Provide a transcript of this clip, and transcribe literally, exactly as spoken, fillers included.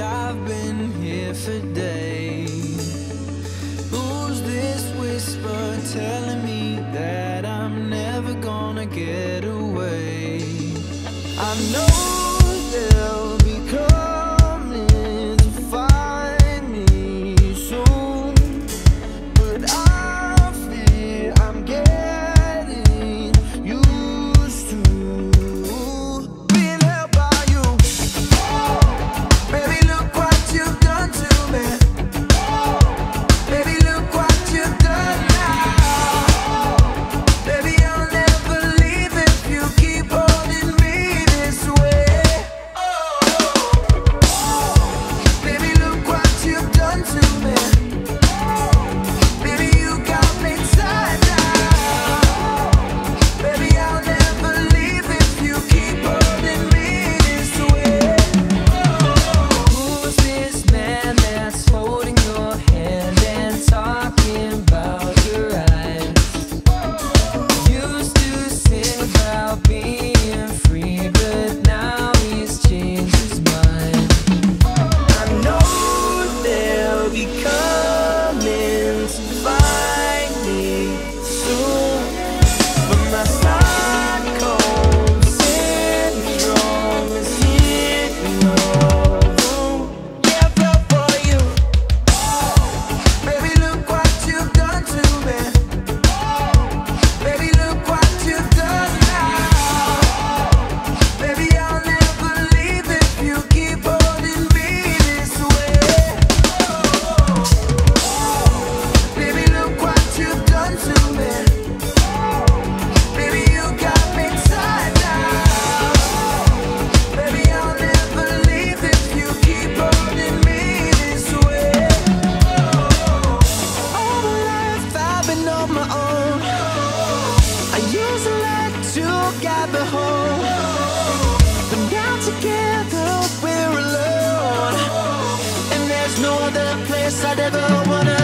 I've been here for days. Who's this whisper telling me that I'm never gonna get away? I know they'll be coming to find me soon, but I fear I'm getting used to being held by you. Oh, baby, look what you've done to me. Oh, baby, look what you've done now. Oh, baby, I'll never leave if you keep holding me this way. Oh, oh, baby, look what you've done to me. Baby, you got me tied down. Baby, I'll never leave if you keep holding me this way. Who's this man that's holding your hand and talking about your eyes? Used to sing about being free, but now he's changed his mind. I know they'll be coming to find me soon, but my Stockholm syndrome is hitting all room. Yeah, I fell for you. Oh, baby, look what you've done to me. Oh, baby, look what you've done now. Oh, baby, I'll never leave if you keep holding me this way. Baby, look what you've done to me. Baby, you got me tied down. Baby, I'll never leave if you keep holding me this way. All my life I've been on my own. I used to like to gather home, but now together we're alone, and there's no other place I'd ever wanna